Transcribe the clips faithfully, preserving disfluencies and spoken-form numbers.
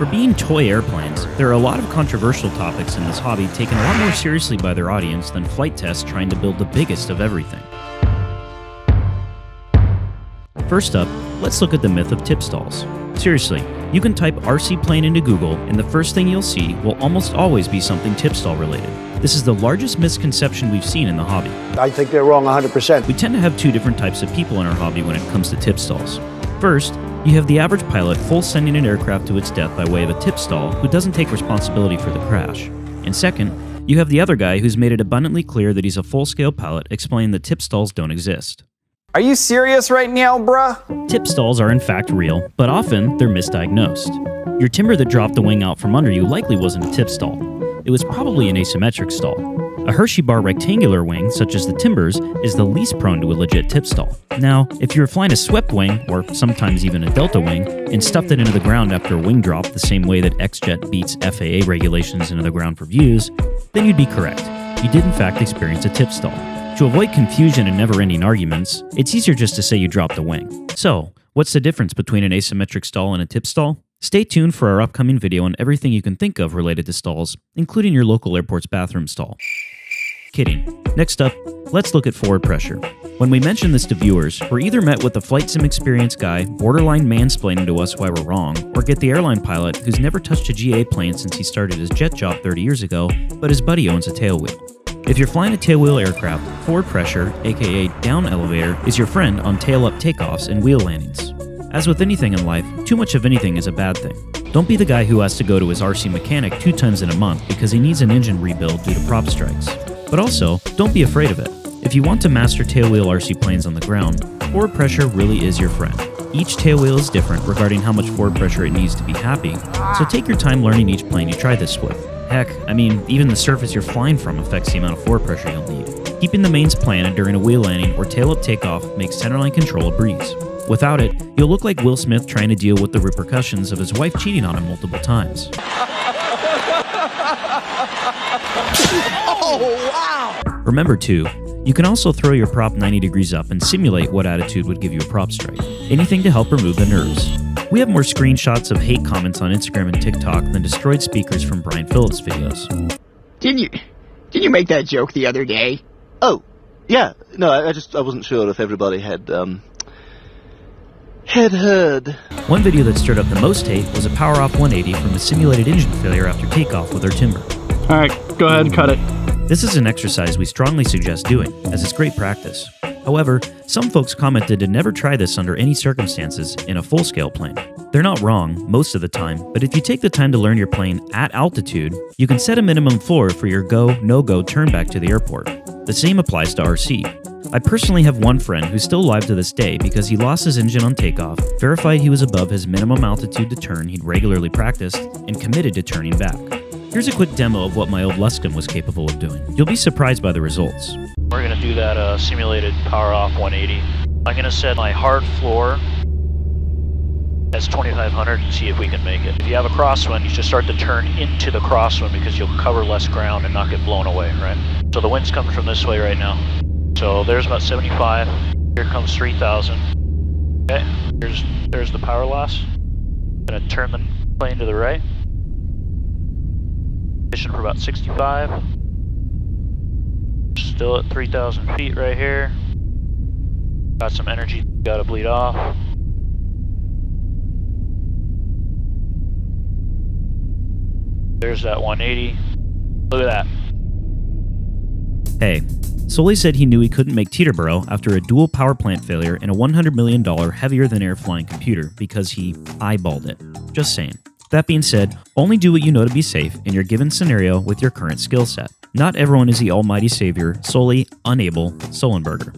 For being toy airplanes, there are a lot of controversial topics in this hobby taken a lot more seriously by their audience than flight tests trying to build the biggest of everything. First up, let's look at the myth of tip stalls. Seriously, you can type R C plane into Google and the first thing you'll see will almost always be something tip stall related. This is the largest misconception we've seen in the hobby. I think they're wrong one hundred percent. We tend to have two different types of people in our hobby when it comes to tip stalls. First, you have the average pilot full sending an aircraft to its death by way of a tip stall who doesn't take responsibility for the crash. And second, you have the other guy who's made it abundantly clear that he's a full-scale pilot, explaining that tip stalls don't exist. Are you serious right now, bruh? Tip stalls are in fact real, but often they're misdiagnosed. Your timber that dropped the wing out from under you likely wasn't a tip stall. It was probably an asymmetric stall. A Hershey bar rectangular wing, such as the timbers, is the least prone to a legit tip stall. Now, if you were flying a swept wing, or sometimes even a delta wing, and stuffed it into the ground after a wing drop the same way that X-Jet beats F A A regulations into the ground for views, then you'd be correct. You did in fact experience a tip stall. To avoid confusion and never-ending arguments, it's easier just to say you dropped the wing. So, what's the difference between an asymmetric stall and a tip stall? Stay tuned for our upcoming video on everything you can think of related to stalls, including your local airport's bathroom stall. Kidding. Next up, let's look at forward pressure. When we mention this to viewers, we're either met with a flight sim experience guy borderline mansplaining to us why we're wrong, or get the airline pilot who's never touched a G A plane since he started his jet job thirty years ago, but his buddy owns a tailwheel. If you're flying a tailwheel aircraft, forward pressure, aka down elevator, is your friend on tail-up takeoffs and wheel landings. As with anything in life, too much of anything is a bad thing. Don't be the guy who has to go to his R C mechanic two times in a month because he needs an engine rebuild due to prop strikes. But also, don't be afraid of it. If you want to master tailwheel R C planes on the ground, forward pressure really is your friend. Each tailwheel is different regarding how much forward pressure it needs to be happy, so take your time learning each plane you try this with. Heck, I mean, even the surface you're flying from affects the amount of forward pressure you'll need. Keeping the mains planted during a wheel landing or tail-up takeoff makes centerline control a breeze. Without it, you'll look like Will Smith trying to deal with the repercussions of his wife cheating on him multiple times. Oh, wow! Remember too, you can also throw your prop ninety degrees up and simulate what attitude would give you a prop strike. Anything to help remove the nerves. We have more screenshots of hate comments on Instagram and TikTok than destroyed speakers from Brian Phillips videos. Did you, did you make that joke the other day? Oh, yeah. No, I just I wasn't sure if everybody had um had heard. One video that stirred up the most hate was a power off one eighty from a simulated engine failure after takeoff with our timber. All right, go ahead and cut it. This is an exercise we strongly suggest doing, as it's great practice. However, some folks commented to never try this under any circumstances in a full-scale plane. They're not wrong most of the time, but if you take the time to learn your plane at altitude, you can set a minimum floor for your go, no-go turn back to the airport. The same applies to R C. I personally have one friend who's still alive to this day because he lost his engine on takeoff, verified he was above his minimum altitude to turn he'd regularly practiced, and committed to turning back. Here's a quick demo of what my old Lustum was capable of doing. You'll be surprised by the results. We're going to do that uh, simulated power off one eighty. I'm going to set my hard floor as twenty-five hundred and see if we can make it. If you have a crosswind, you should start to turn into the crosswind because you'll cover less ground and not get blown away, right? So the wind's coming from this way right now. So there's about seventy-five. Here comes three thousand. Okay, here's, there's the power loss. I'm going to turn the plane to the right. Position for about sixty-five. Still at three thousand feet right here. Got some energy, gotta bleed off. There's that one eighty. Look at that. Hey, Sully said he knew he couldn't make Teeterboro after a dual power plant failure and a one hundred million dollar heavier-than-air flying computer because he eyeballed it. Just saying. That being said, only do what you know to be safe in your given scenario with your current skill set. Not everyone is the almighty savior, solely unable Sullenberger.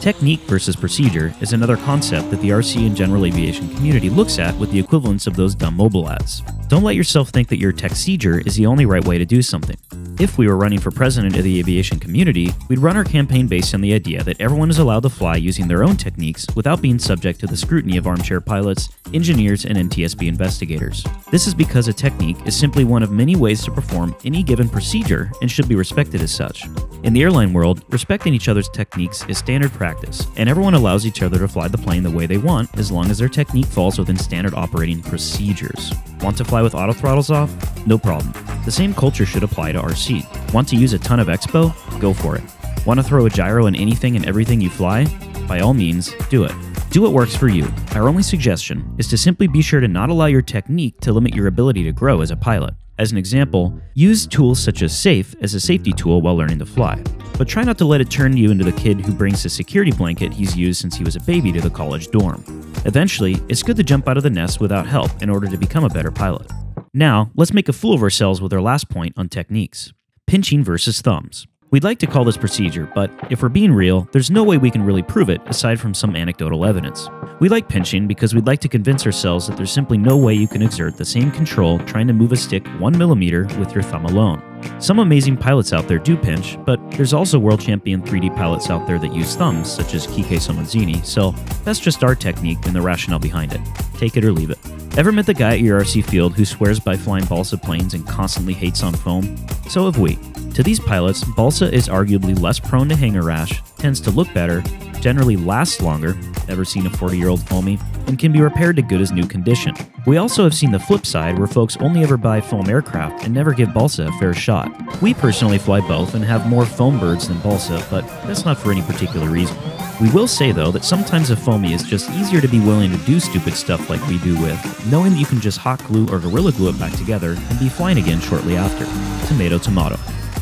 Technique versus procedure is another concept that the R C and general aviation community looks at with the equivalence of those dumb mobile ads. Don't let yourself think that your tech-seger is the only right way to do something. If we were running for president of the aviation community, we'd run our campaign based on the idea that everyone is allowed to fly using their own techniques without being subject to the scrutiny of armchair pilots, engineers, and N T S B investigators. This is because a technique is simply one of many ways to perform any given procedure and should be respected as such. In the airline world, respecting each other's techniques is standard practice, and everyone allows each other to fly the plane the way they want as long as their technique falls within standard operating procedures. Want to fly with auto throttles off? No problem. The same culture should apply to R C. Want to use a ton of expo? Go for it. Want to throw a gyro in anything and everything you fly? By all means, do it. Do what works for you. Our only suggestion is to simply be sure to not allow your technique to limit your ability to grow as a pilot. As an example, use tools such as SAFE as a safety tool while learning to fly, but try not to let it turn you into the kid who brings the security blanket he's used since he was a baby to the college dorm. Eventually, it's good to jump out of the nest without help in order to become a better pilot. Now, let's make a fool of ourselves with our last point on techniques. Pinching versus thumbs. We'd like to call this procedure, but if we're being real, there's no way we can really prove it aside from some anecdotal evidence. We like pinching because we'd like to convince ourselves that there's simply no way you can exert the same control trying to move a stick one millimeter with your thumb alone. Some amazing pilots out there do pinch, but there's also world champion three D pilots out there that use thumbs, such as Kike Sommazzini, so that's just our technique and the rationale behind it. Take it or leave it. Ever met the guy at your R C field who swears by flying Balsa planes and constantly hates on foam? So have we. To these pilots, Balsa is arguably less prone to hangar rash, tends to look better, generally lasts longer, never seen a forty-year-old foamy, and can be repaired to good as new condition. We also have seen the flip side where folks only ever buy foam aircraft and never give Balsa a fair shot. We personally fly both and have more foam birds than Balsa, but that's not for any particular reason. We will say though that sometimes a foamy is just easier to be willing to do stupid stuff like we do with, knowing that you can just hot glue or gorilla glue it back together and be flying again shortly after. Tomato, tomato.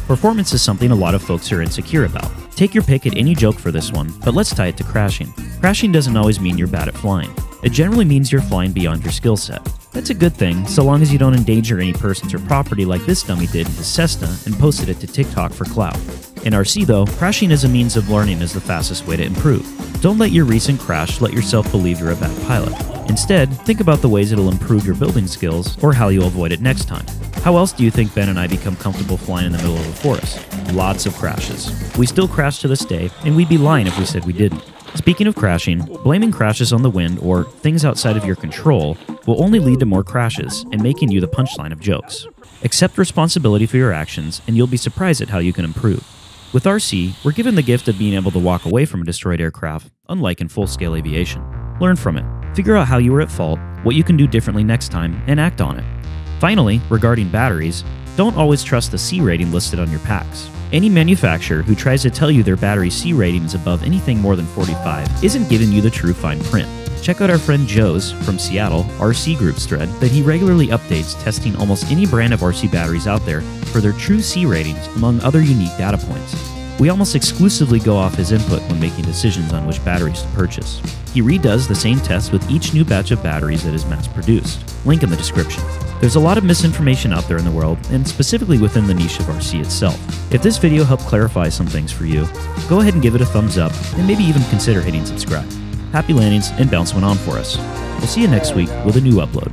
Performance is something a lot of folks are insecure about. Take your pick at any joke for this one, but let's tie it to crashing. Crashing doesn't always mean you're bad at flying. It generally means you're flying beyond your skill set. That's a good thing, so long as you don't endanger any persons or property like this dummy did in his Cessna and posted it to TikTok for clout. In R C though, crashing as a means of learning is the fastest way to improve. Don't let your recent crash let yourself believe you're a bad pilot. Instead, think about the ways it'll improve your building skills or how you'll avoid it next time. How else do you think Ben and I become comfortable flying in the middle of a forest? Lots of crashes. We still crash to this day, and we'd be lying if we said we didn't. Speaking of crashing, blaming crashes on the wind or things outside of your control will only lead to more crashes and making you the punchline of jokes. Accept responsibility for your actions, and you'll be surprised at how you can improve. With R C, we're given the gift of being able to walk away from a destroyed aircraft, unlike in full-scale aviation. Learn from it. Figure out how you were at fault, what you can do differently next time, and act on it. Finally, regarding batteries, don't always trust the C rating listed on your packs. Any manufacturer who tries to tell you their battery C rating is above anything more than forty-five isn't giving you the true fine print. Check out our friend Joe's from Seattle R C Group's thread that he regularly updates, testing almost any brand of R C batteries out there for their true C ratings among other unique data points. We almost exclusively go off his input when making decisions on which batteries to purchase. He redoes the same tests with each new batch of batteries that is mass-produced. Link in the description. There's a lot of misinformation out there in the world, and specifically within the niche of R C itself. If this video helped clarify some things for you, go ahead and give it a thumbs up, and maybe even consider hitting subscribe. Happy landings, and bounce one on for us. We'll see you next week with a new upload.